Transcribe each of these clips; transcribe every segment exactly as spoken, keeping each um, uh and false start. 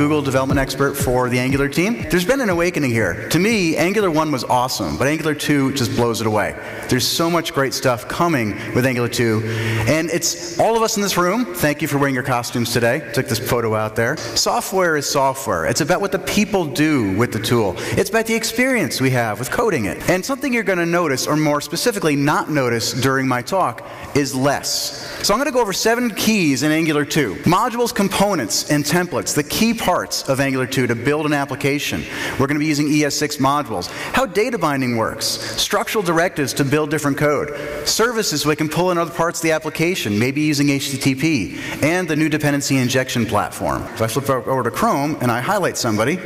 Google development expert for the Angular team. There's been an awakening here. To me, Angular one was awesome, but Angular two just blows it away. There's so much great stuff coming with Angular two. And it's all of us in this room. Thank you for wearing your costumes today. Took this photo out there. Software is software. It's about what the people do with the tool. It's about the experience we have with coding it. And something you're going to notice, or more specifically not notice during my talk, is less. So I'm going to go over seven keys in Angular two. Modules, components, and templates, the key parts of Angular two to build an application. We're going to be using E S six modules. How data binding works. Structural directives to build different code. Services so we can pull in other parts of the application, maybe using H T T P. And the new dependency injection platform. If I flip over to Chrome and I highlight somebody,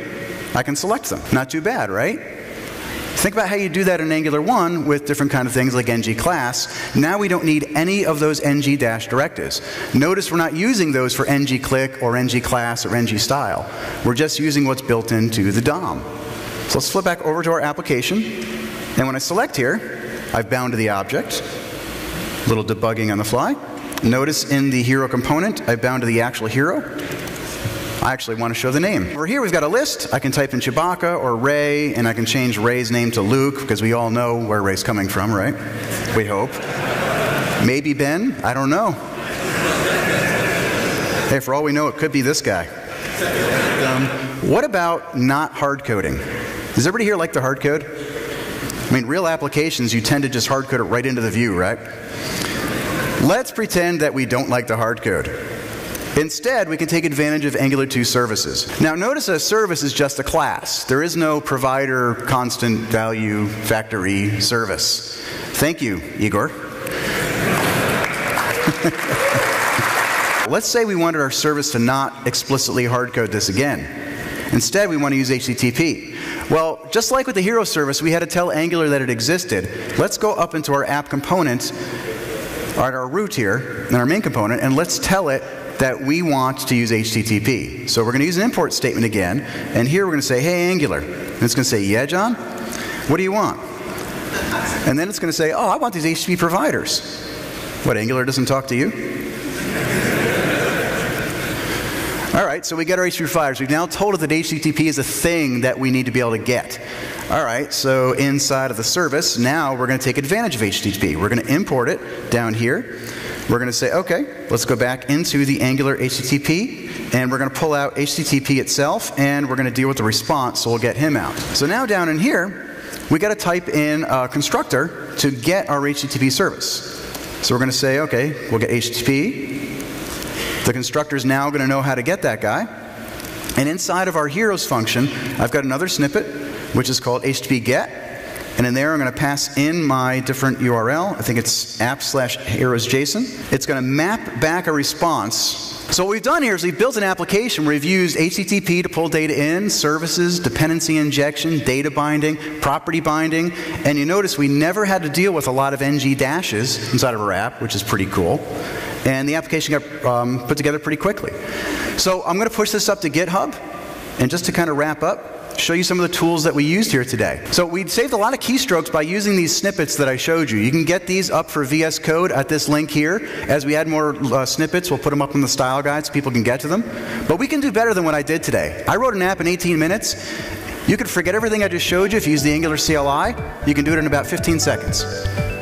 I can select them. Not too bad, right? Think about how you do that in Angular one with different kind of things like ng class. Now we don't need any of those ng dash directives. Notice we're not using those for ng click or ng class or ng style. We're just using what's built into the D O M. So let's flip back over to our application. And when I select here, I've bound to the object. A little debugging on the fly. Notice in the hero component, I've bound to the actual hero. I actually want to show the name. Over here we've got a list. I can type in Chewbacca or Ray, and I can change Ray's name to Luke, because we all know where Ray's coming from, right? We hope. Maybe Ben, I don't know. Hey, for all we know, it could be this guy. Um, what about not hard coding? Does everybody here like the hard code? I mean, real applications, you tend to just hard code it right into the view, right? Let's pretend that we don't like the hard code. Instead, we can take advantage of Angular two services. Now, notice a service is just a class. There is no provider, constant, value, factory, service. Thank you, Igor. Let's say we wanted our service to not explicitly hardcode this again. Instead, we want to use H T T P. Well, just like with the hero service, we had to tell Angular that it existed. Let's go up into our app component, or at our root here, in our main component, and let's tell it that we want to use H T T P. So we're going to use an import statement again, and here we're going to say, hey, Angular. And it's going to say, yeah, John? What do you want? And then it's going to say, oh, I want these H T T P providers. What, Angular doesn't talk to you? All right, so we get our H T T P providers. We've now told it that H T T P is a thing that we need to be able to get. All right, so inside of the service, now we're going to take advantage of H T T P. We're going to import it down here. We're going to say, okay, let's go back into the Angular H T T P, and we're going to pull out H T T P itself, and we're going to deal with the response, so we'll get him out. So now down in here, we got to type in a constructor to get our H T T P service. So we're going to say, okay, we'll get H T T P. The constructor is now going to know how to get that guy. And inside of our heroes function, I've got another snippet, which is called H T T P get. And in there, I'm going to pass in my different U R L. I think it's app slash heroes JSON. It's going to map back a response. So what we've done here is we've built an application where we've used H T T P to pull data in, services, dependency injection, data binding, property binding. And you notice we never had to deal with a lot of ng dashes inside of our app, which is pretty cool. And the application got um, put together pretty quickly. So I'm going to push this up to GitHub. And just to kind of wrap up, show you some of the tools that we used here today. So we saved a lot of keystrokes by using these snippets that I showed you. You can get these up for V S Code at this link here. As we add more uh, snippets, we'll put them up in the style guide so people can get to them. But we can do better than what I did today. I wrote an app in eighteen minutes. You could forget everything I just showed you if you use the Angular C L I. You can do it in about fifteen seconds.